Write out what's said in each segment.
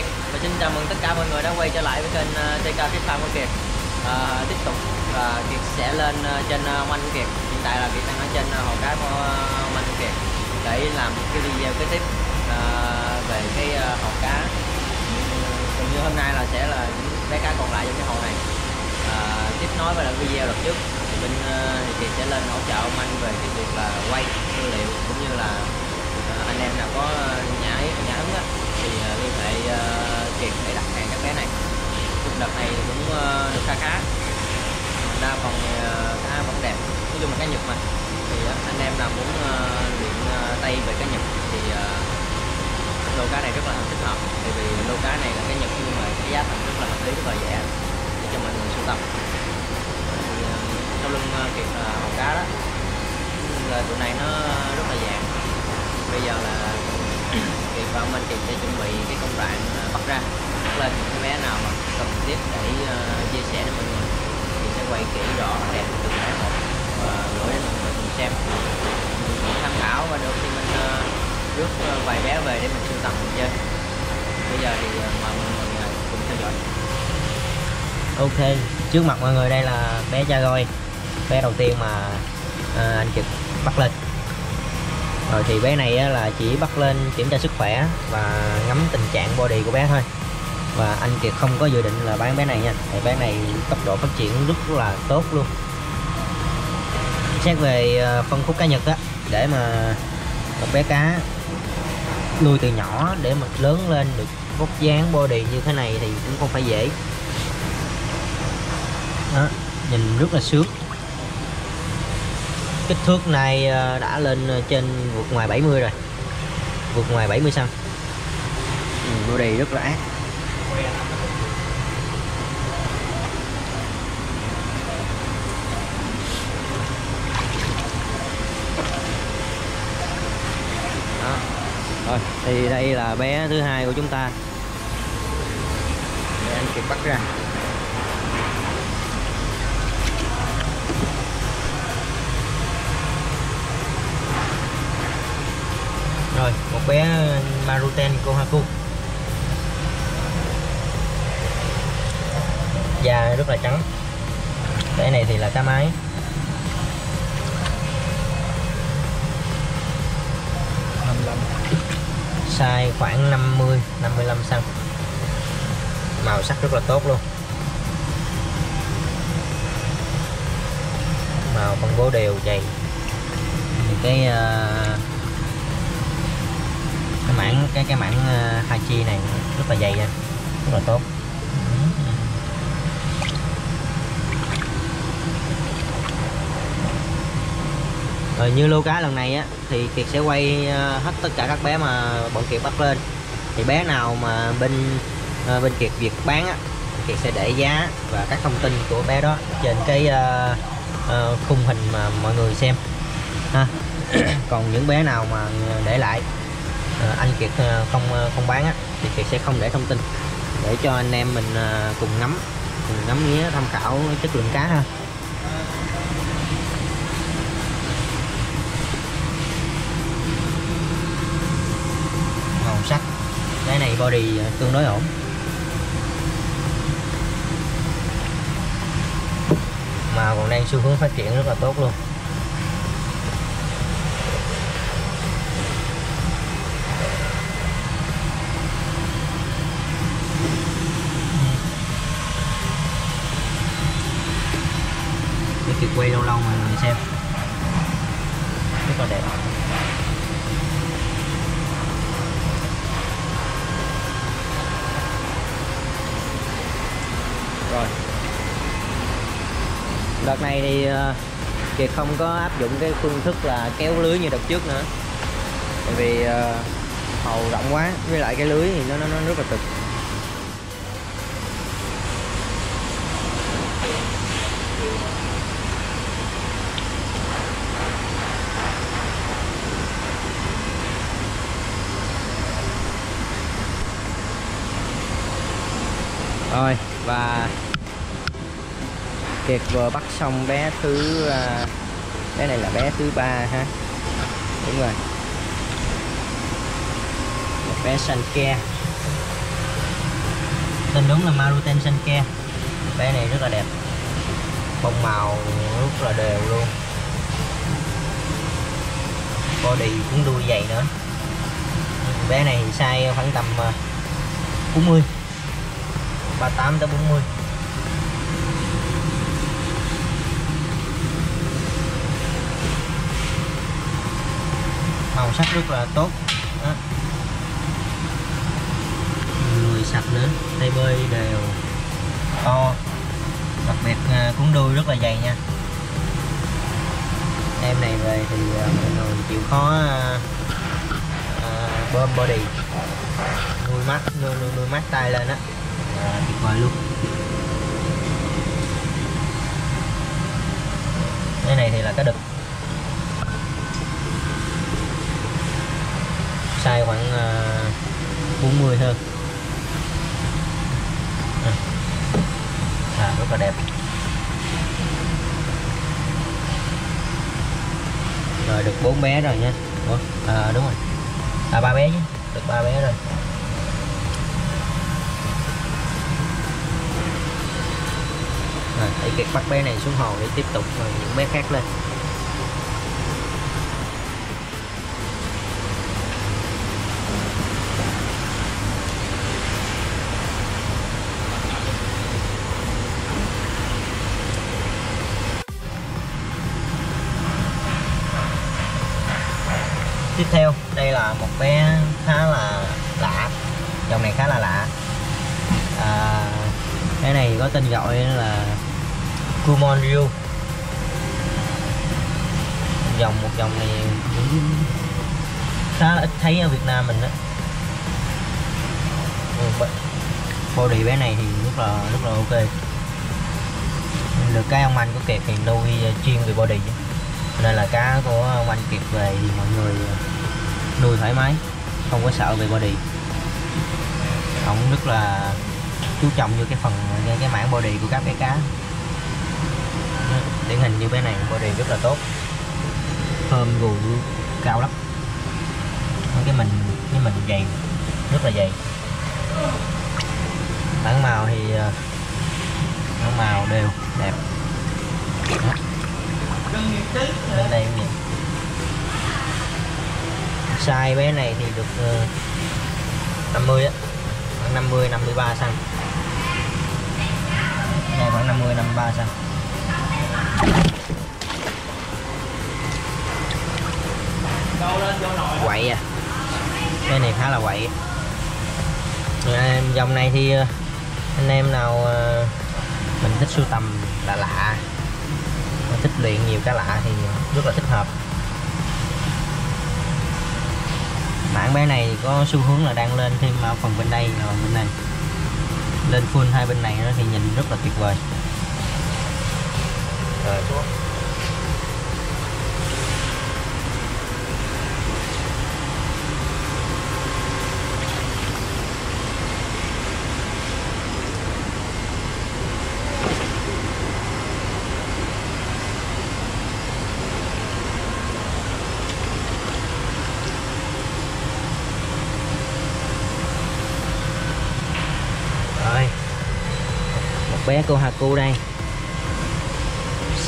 Kiệt và xin chào mừng tất cả mọi người đã quay trở lại với kênh TK Fit Farm của Kiệt. Tiếp tục Kiệt sẽ lên trên Manh Kiệt. Hiện tại là Kiệt đang ở trên hồ cá của Manh Kiệt để làm một cái video kế tiếp về cái hồ cá. Còn như hôm nay là sẽ là bé cá còn lại trong cái hồ này. Tiếp nối với lại video lần trước thì bên thì Kiệt sẽ lên hỗ trợ ông anh về cái việc là quay tư liệu cũng như là anh em nào có nhã hứng á thì liên hệ Kiệt để đặt hàng các bé này. Đợt này cũng được khá đa phần cá vẫn đẹp, nói chung là cá Nhật mà thì anh em nào muốn luyện tay về cá Nhật thì lô cá này rất là thích hợp, tại vì lô cá này là cá Nhật nhưng mà cái giá thành rất là hợp lý, rất là rẻ để cho mọi người sưu tầm. Sau lưng Kiệt hòn cá đó tụi này nó rất là vàng. Bây giờ là Kiệt và ông anh Kiệt sẽ chuẩn bị cái công đoạn bắt ra, bắt lên những bé nào mà cần thiết để chia sẻ đến mọi người thì sẽ quay kỹ rõ đẹp từng cái một và gửi đến mọi người cùng xem, mình tham khảo và được thì mình rước vài bé về để mình sưu tầm mình chơi. Bây giờ thì mời mọi người cùng theo dõi. Ok, trước mặt mọi người đây là bé cha voi, bé đầu tiên mà anh Kiệt bắt lên. Rồi thì bé này là chỉ bắt lên kiểm tra sức khỏe và ngắm tình trạng body của bé thôi, và anh Kiệt không có dự định là bán bé này nha, thì bé này tốc độ phát triển rất là tốt luôn. Xét về phân khúc cá Nhật á, để mà một bé cá nuôi từ nhỏ để mà lớn lên được vóc dáng body như thế này thì cũng không phải dễ. Đó, nhìn rất là sướng. Kích thước này đã lên trên vượt ngoài 70 rồi, vượt ngoài 70 cm. Body rất là ác. Đó. Rồi thì đây là bé thứ hai của chúng ta để anh Kiệt bắt ra. Rồi, một bé Maruten Kohaku da rất là trắng. Bé này thì là cá mái. Size khoảng 50-55 cm. Màu sắc rất là tốt luôn. Màu phân bố đều dày. Thì cái mảng hachi này rất là dày, rất là tốt. Rồi như lô cá lần này á thì Kiệt sẽ quay hết tất cả các bé mà bọn Kiệt bắt lên. Thì bé nào mà bên Kiệt việc bán á, Kiệt sẽ để giá và các thông tin của bé đó trên cái khung hình mà mọi người xem ha. Còn những bé nào mà để lại anh Kiệt không bán á, thì Kiệt sẽ không để thông tin để cho anh em mình cùng ngắm nghía tham khảo chất lượng cá ha. Màu sắc cái này body tương đối ổn, mà còn đang xu hướng phát triển rất là tốt luôn. Kiệt quay lâu lâu mọi người xem rất là đẹp. Rồi đợt này thì Kiệt không có áp dụng cái phương thức là kéo lưới như đợt trước nữa, tại vì hồ rộng quá, với lại cái lưới thì nó rất là cực. Rồi, và Kiệt vừa bắt xong bé thứ, bé này là bé thứ 3 ha, đúng rồi, một bé Sanke. tên đúng là Maruten Sanke. Bé này rất là đẹp, bông màu rất là đều luôn, body cũng đuôi dày nữa. Bé này size khoảng tầm 40, 38 tới 40. Màu sắc rất là tốt. Đó. Người sạch nữa, tay bơi đều, to, đặc biệt cuốn đuôi rất là dày nha. Em này về thì mọi người chịu khó bơm body, nuôi mắt tay lên á, tuyệt vời luôn. Cái này thì là cá đực, size khoảng 40 hơn. Rất là đẹp. Rồi được 4 bé rồi nha. Ủa, đúng rồi, 3 bé chứ, được 3 bé rồi. Kiệt bắt bé này xuống hồ để tiếp tục những bé khác lên. Tiếp theo đây là một bé khá là lạ, dòng này khá là lạ. Cái này có tên gọi là Kumonryu. Một dòng này cũng khá là ít thấy ở Việt Nam mình đó. Body bé này thì rất là ok. Được cái ông anh của Kiệt thì nuôi chuyên về body, nên là cá của ông anh Kiệt về thì mọi người nuôi thoải mái, không có sợ về body. Ông rất là chú trọng vô cái mảng body của các cái cá. Điển hình như bé này body rất là tốt, thơm gù cao lắm. Cái mình dày, rất là dày. Bản màu thì bản màu đều đẹp. Bên đây nhìn size bé này thì được 50 á, 50 53 cm. Đây khoảng 50 53 cm. Quậy à. Cái này khá là quậy. Dòng này thì anh em nào mình thích sưu tầm là lạ, thích luyện nhiều cá lạ thì rất là thích hợp. Mảng bé này có xu hướng là đang lên thêm ở phần bên đây và bên này, lên full hai bên này nó thì nhìn rất là tuyệt vời. Rồi. Bé Kohaku đây,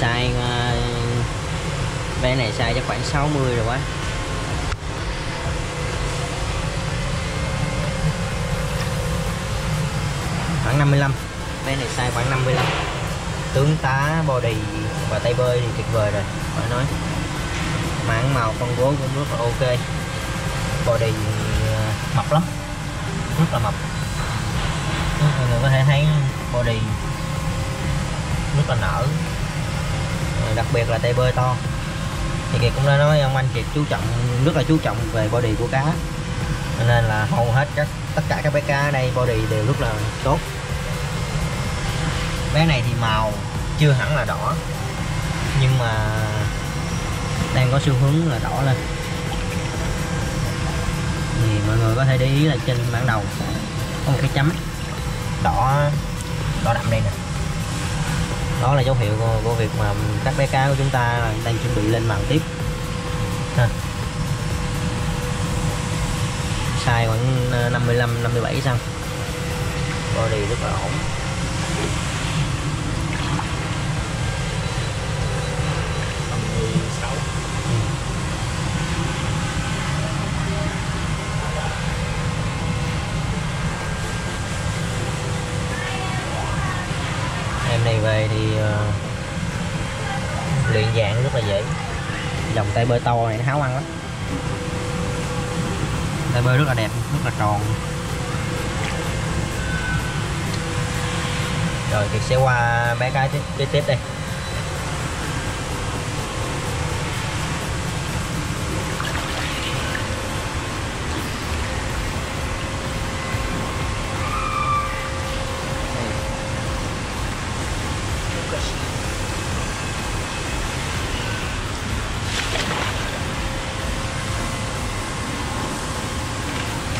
size bé này size chắc khoảng 60 rồi quá. Khoảng 55. Bé này size khoảng 55. Tướng tá, body và tay bơi thì tuyệt vời rồi, phải nói. Mảng màu phân bố cũng rất là ok. Body mập lắm, rất là mập. Mọi người có thể thấy body rất là nở, đặc biệt là tay bơi to. Thì Kiệt cũng đã nói ông anh Kiệt rất là chú trọng về body của cá, nên là hầu hết tất cả các bé cá ở đây body đều rất là tốt. Bé này thì màu chưa hẳn là đỏ, nhưng mà đang có xu hướng là đỏ lên. Thì mọi người có thể để ý là trên bản đầu có một cái chấm đỏ đậm đây nè, đó là dấu hiệu của việc mà các bé cá của chúng ta đang chuẩn bị lên màu tiếp. Size khoảng 55 57 cm, body rất là ổn. Em này về thì luyện dạng rất là dễ. Dòng tay bơi to này nó háo ăn lắm. Tay bơi rất là đẹp, rất là tròn. Rồi Kiệt sẽ qua mấy cái tiếp đây.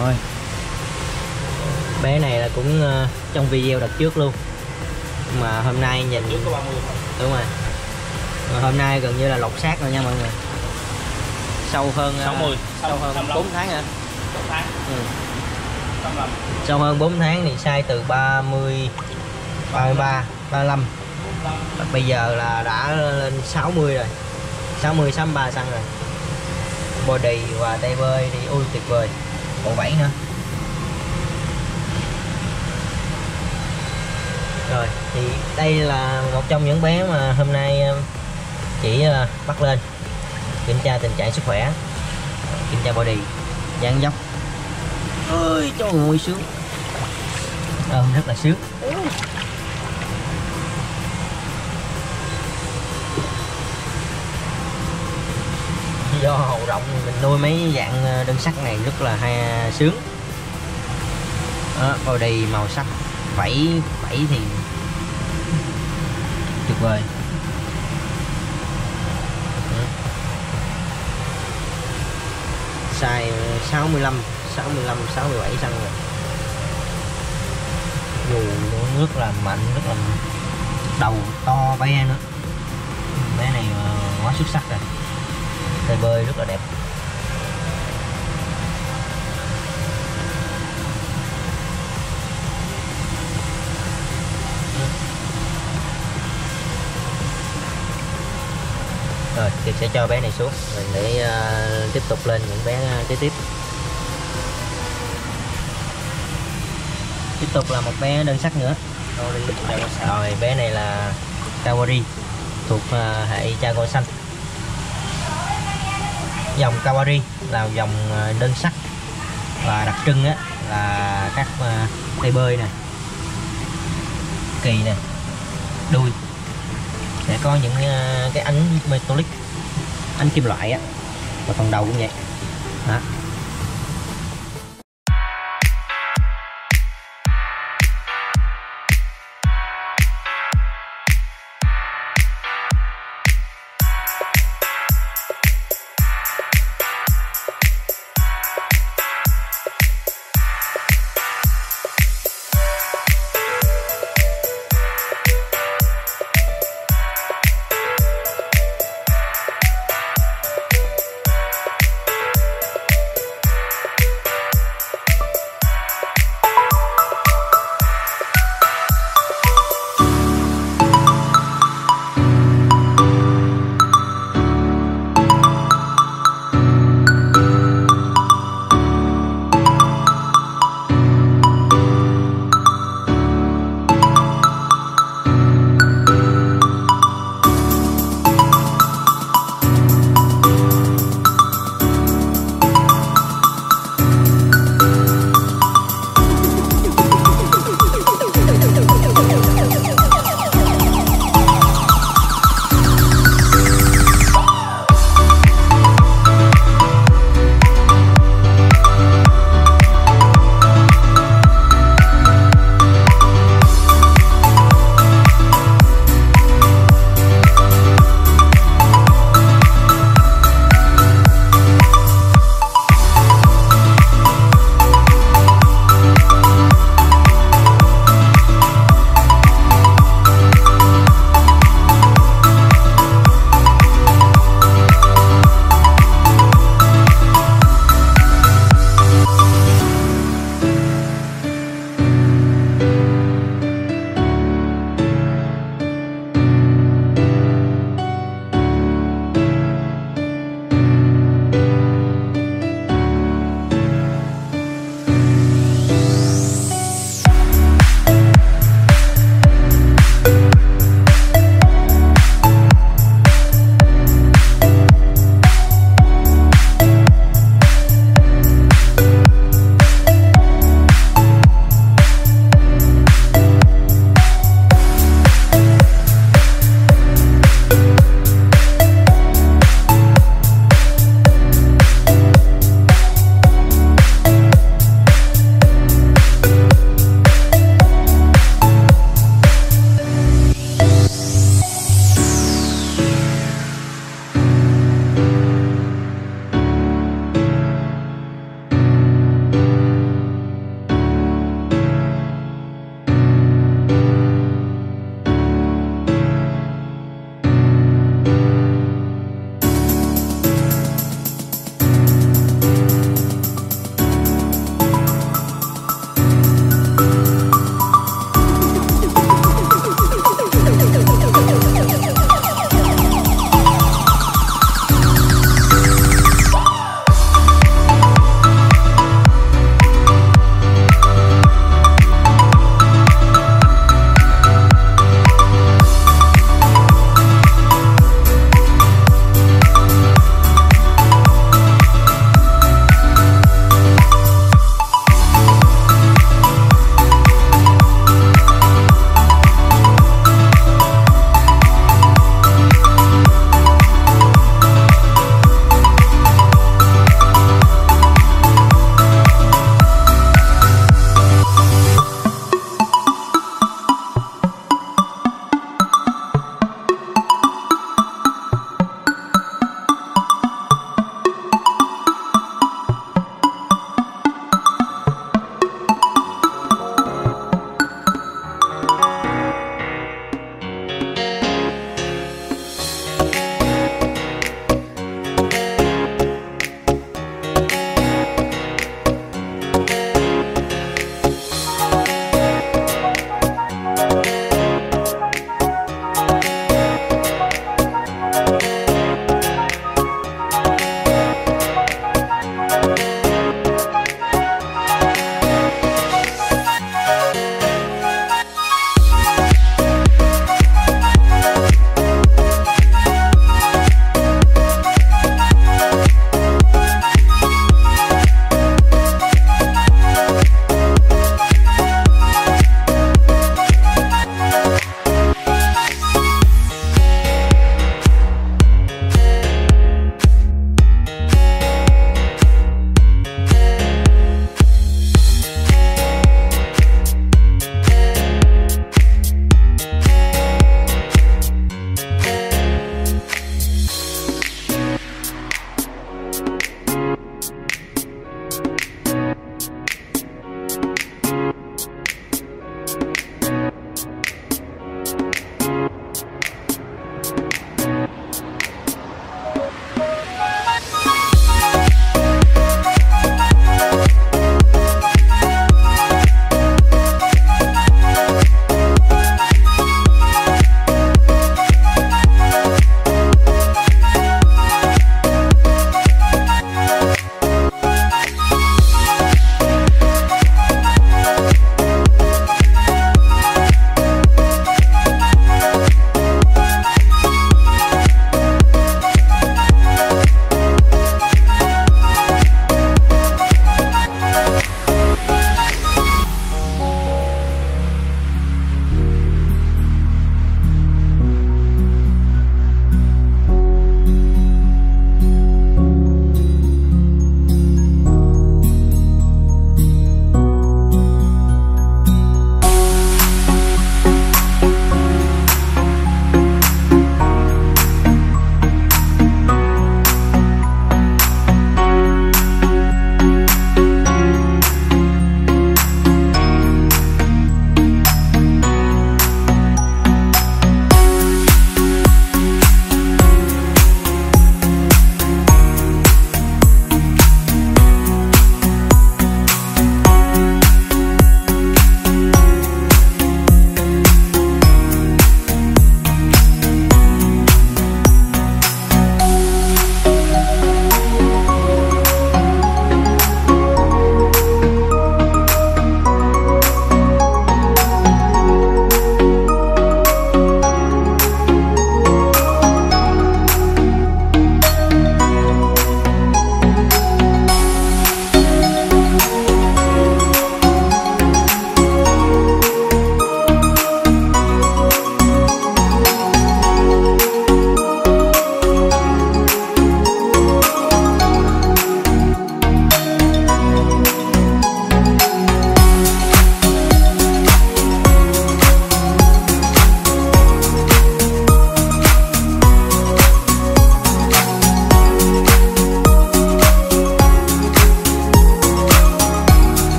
Rồi. Bé này là cũng trong video đặt trước luôn. Mà hôm nay nhìn đúng rồi. Mà hôm nay gần như là lột xác rồi nha mọi người. Sâu hơn 60, sâu hơn 4 tháng hả? 4 tháng. Ừ. Sâu hơn 4 tháng thì size từ 30 33, 35. Và bây giờ là đã lên 60 rồi. 60 63 cm rồi. Body và tay bơi thì ui tuyệt vời. Còn 7 nữa. Rồi thì đây là một trong những bé mà hôm nay chỉ bắt lên kiểm tra tình trạng sức khỏe, kiểm tra body, dáng dốc. Ơi cho ngồi sướng, rất là sướng. Do hầu rộng mình nuôi mấy dạng đơn sắc này rất là hay, sướng. Body màu sắc 7 thì tuyệt vời. Size 65 67 cm rồi. Dù rất là mạnh, rất là đầu to bé nữa. Bé này quá xuất sắc rồi. Tay bơi rất là đẹp. Rồi, Kiệt sẽ cho bé này xuống rồi để tiếp tục lên những bé kế tiếp. Tiếp tục là một bé đơn sắc nữa. Rồi, bé này là Kawari, thuộc hệ Chago xanh. Dòng Kawari là dòng đơn sắc và đặc trưng á là các tay bơi nè, kỳ nè, đuôi sẽ có những cái ánh metallic, ánh kim loại á, và phần đầu cũng vậy đó.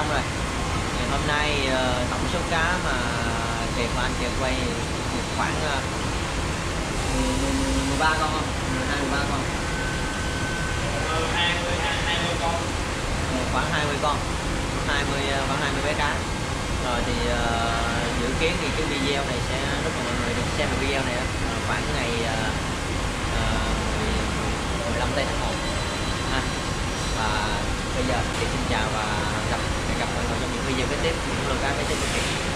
xong rồi. Thì hôm nay tổng số cá mà Kiệt và anh Kiệt quay được khoảng 13 con không? 12-13 con. 20 con. Khoảng 20 con. 20 bé cá. Rồi thì dự kiến thì cái video này sẽ lúc mà mọi người được xem được video này khoảng ngày 15 tây tháng 1. Và bây giờ thì xin chào và gặp mọi người trong những video kế tiếp, những lô cá kế tiếp của Kiệt.